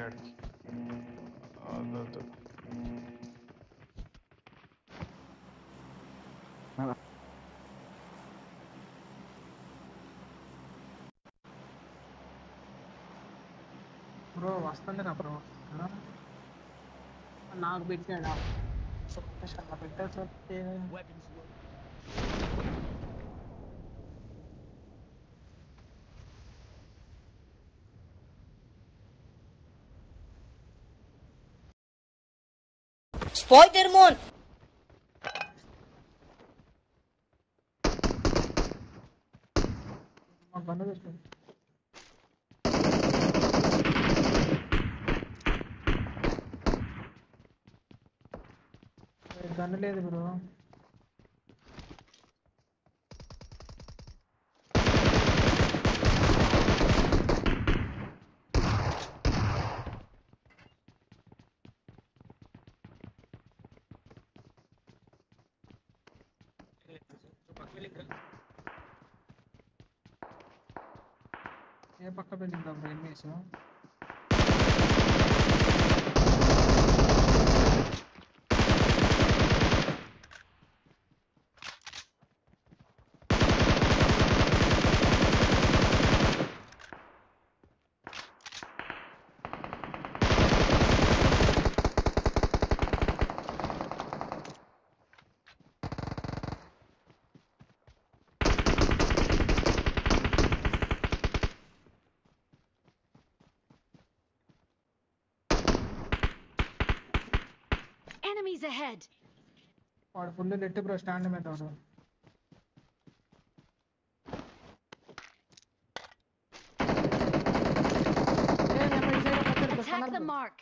earth. Don't do. Bro, what's the name, bro? Knock bit me down. So, weapons. Spider-Man! Gun లేదు bro. Yeah, pakka building da bro enemies. Enemies ahead. Or fully lit bro, stand me down. Attack the mark.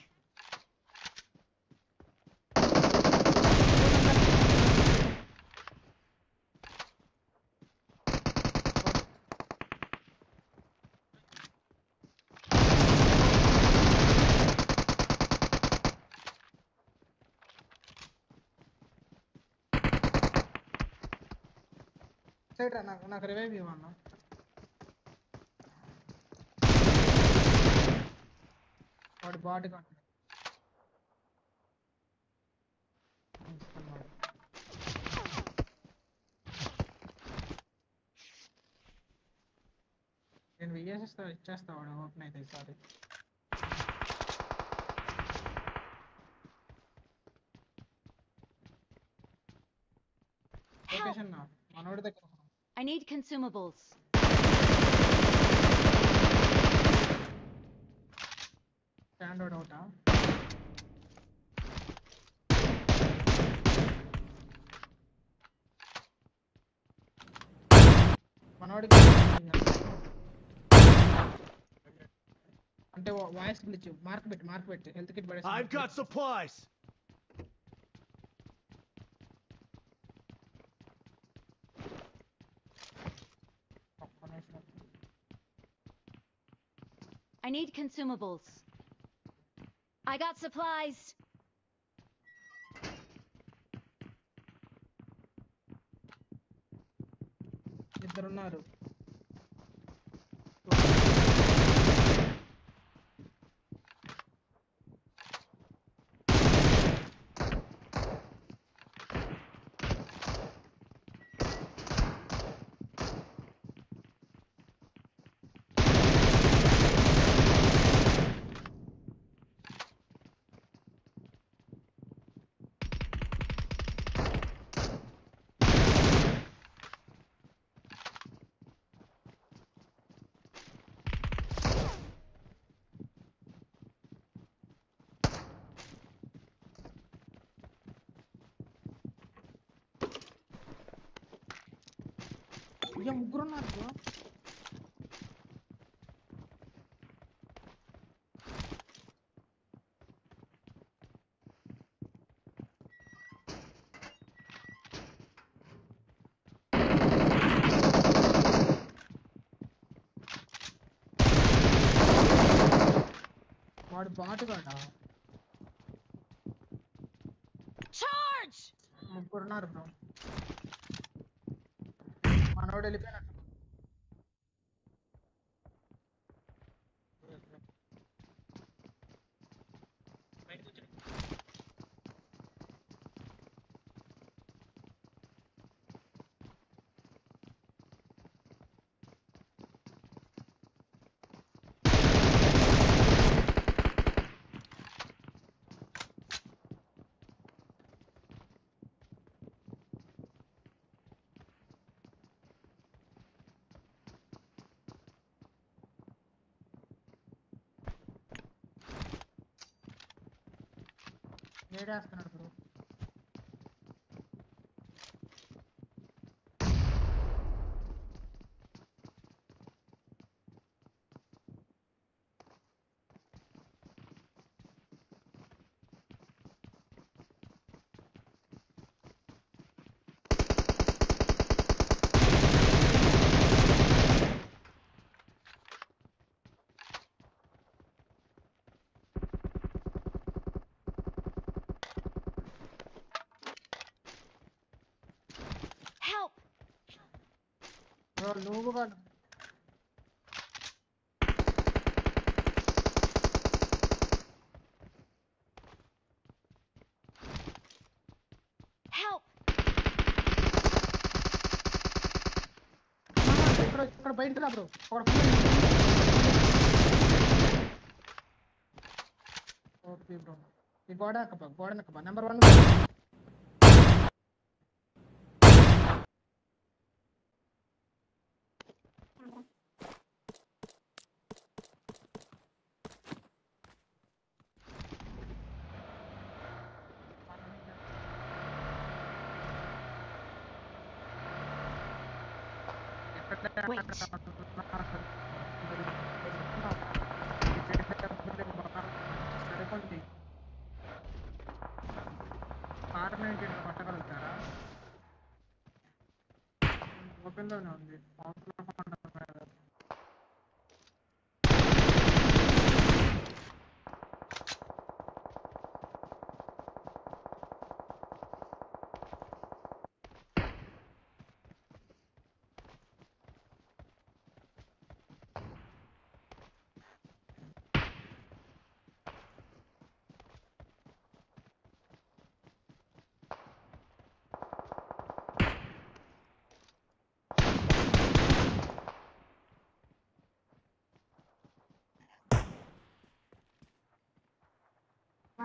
నాకు revive ఇవ్వన్నా వాడు bat గా నేను వేసేస్తా ఇచ్చేస్తా వాడు open అయితే ఈసారి లొకేషన్ నా మనోడి దగ్గర I need consumables. Standard out, huh? Manodi. Ante voice glitch. Mark bit. Health kit bade. I've got supplies. I need consumables. I got supplies. Idrunaru. Ya muggro na bro. What bot kada? Charge! Muggro na bro. Manod elipena Dead after, bro. Logo one. Help. Ikkada bayitla bro. Okay bro. Ee goda nakapa number 1. Wait.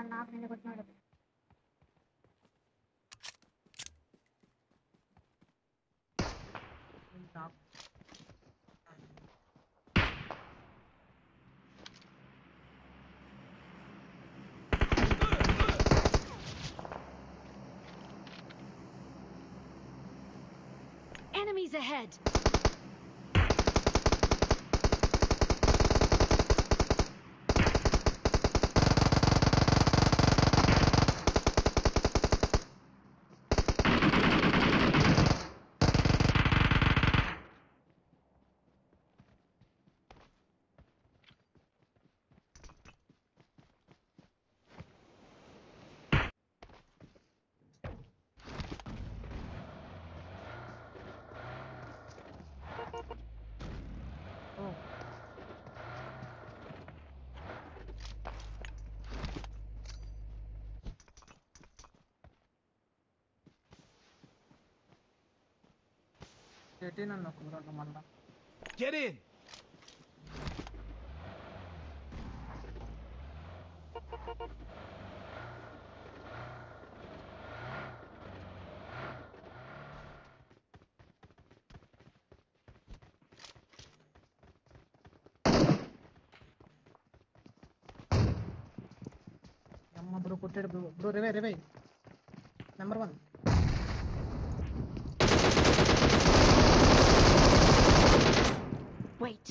Not in the good note. Enemies ahead. Get in! Yamma bro, put it bro. Bro, revive. Number 1. Wait.